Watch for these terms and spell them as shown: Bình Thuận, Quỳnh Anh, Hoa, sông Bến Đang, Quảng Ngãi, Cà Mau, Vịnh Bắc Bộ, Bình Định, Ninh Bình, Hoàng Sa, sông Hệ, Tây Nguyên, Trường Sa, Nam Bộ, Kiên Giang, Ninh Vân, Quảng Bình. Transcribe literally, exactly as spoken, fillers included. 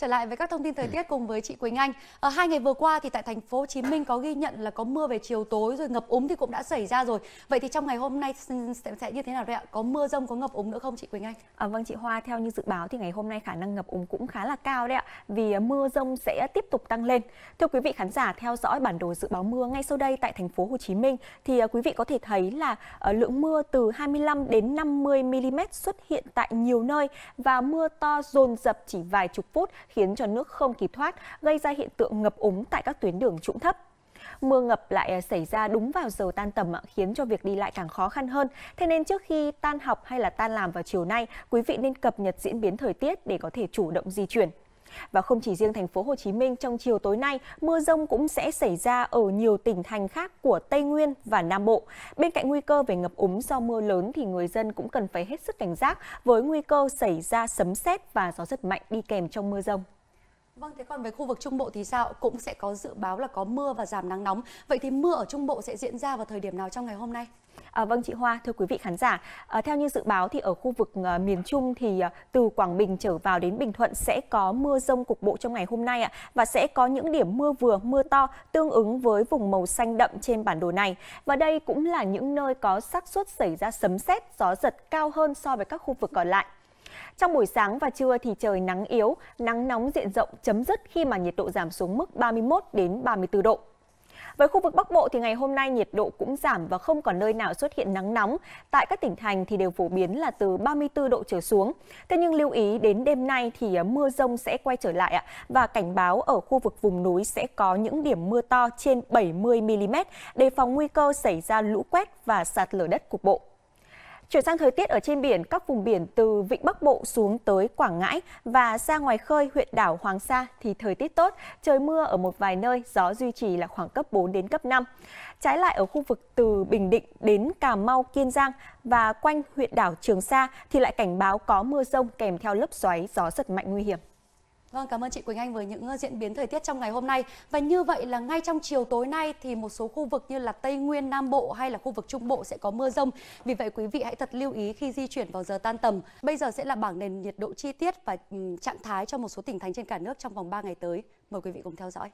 Trở lại với các thông tin thời tiết cùng với chị Quỳnh Anh. À, hai ngày vừa qua thì tại thành phố Hồ Chí Minh có ghi nhận là có mưa về chiều tối rồi ngập úng thì cũng đã xảy ra rồi. Vậy thì trong ngày hôm nay sẽ, sẽ như thế nào đây ạ? Có mưa dông, có ngập úng nữa không chị Quỳnh Anh? À, vâng chị Hoa, theo như dự báo thì ngày hôm nay khả năng ngập úng cũng khá là cao đấy ạ, vì mưa dông sẽ tiếp tục tăng lên. Thưa quý vị khán giả, theo dõi bản đồ dự báo mưa ngay sau đây tại thành phố Hồ Chí Minh thì quý vị có thể thấy là lượng mưa từ hai mươi lăm đến năm mươi mi li mét xuất hiện tại nhiều nơi và mưa to dồn dập chỉ vài chục phút, khiến cho nước không kịp thoát, gây ra hiện tượng ngập úng tại các tuyến đường trũng thấp. Mưa ngập lại xảy ra đúng vào giờ tan tầm khiến cho việc đi lại càng khó khăn hơn. Thế nên trước khi tan học hay là tan làm vào chiều nay, quý vị nên cập nhật diễn biến thời tiết để có thể chủ động di chuyển. Và không chỉ riêng thành phố Hồ Chí Minh, trong chiều tối nay, mưa dông cũng sẽ xảy ra ở nhiều tỉnh thành khác của Tây Nguyên và Nam Bộ. Bên cạnh nguy cơ về ngập úng do mưa lớn thì người dân cũng cần phải hết sức cảnh giác với nguy cơ xảy ra sấm sét và gió giật mạnh đi kèm trong mưa dông. Vâng, thế còn với khu vực Trung Bộ thì sao? Cũng sẽ có dự báo là có mưa và giảm nắng nóng. Vậy thì mưa ở Trung Bộ sẽ diễn ra vào thời điểm nào trong ngày hôm nay? À, vâng chị Hoa, thưa quý vị khán giả, à, theo như dự báo thì ở khu vực à, miền Trung thì à, từ Quảng Bình trở vào đến Bình Thuận sẽ có mưa dông cục bộ trong ngày hôm nay ạ, và sẽ có những điểm mưa vừa mưa to tương ứng với vùng màu xanh đậm trên bản đồ này, và đây cũng là những nơi có xác suất xảy ra sấm sét, gió giật cao hơn so với các khu vực còn lại. Trong buổi sáng và trưa thì trời nắng yếu, nắng nóng diện rộng chấm dứt khi mà nhiệt độ giảm xuống mức ba mươi mốt đến ba mươi tư độ. Với khu vực Bắc Bộ thì ngày hôm nay nhiệt độ cũng giảm và không còn nơi nào xuất hiện nắng nóng. Tại các tỉnh thành thì đều phổ biến là từ ba mươi tư độ trở xuống. Thế nhưng lưu ý đến đêm nay thì mưa dông sẽ quay trở lại ạ, và cảnh báo ở khu vực vùng núi sẽ có những điểm mưa to trên bảy mươi mi li mét, đề phòng nguy cơ xảy ra lũ quét và sạt lở đất cục bộ. Chuyển sang thời tiết ở trên biển, các vùng biển từ Vịnh Bắc Bộ xuống tới Quảng Ngãi và ra ngoài khơi huyện đảo Hoàng Sa thì thời tiết tốt, trời mưa ở một vài nơi, gió duy trì là khoảng cấp bốn đến cấp năm. Trái lại ở khu vực từ Bình Định đến Cà Mau, Kiên Giang và quanh huyện đảo Trường Sa thì lại cảnh báo có mưa rông kèm theo lốc xoáy, gió giật mạnh nguy hiểm. Vâng, cảm ơn chị Quỳnh Anh với những diễn biến thời tiết trong ngày hôm nay. Và như vậy là ngay trong chiều tối nay thì một số khu vực như là Tây Nguyên, Nam Bộ hay là khu vực Trung Bộ sẽ có mưa rông. Vì vậy quý vị hãy thật lưu ý khi di chuyển vào giờ tan tầm. Bây giờ sẽ là bảng nền nhiệt độ chi tiết và trạng thái cho một số tỉnh thành trên cả nước trong vòng ba ngày tới. Mời quý vị cùng theo dõi.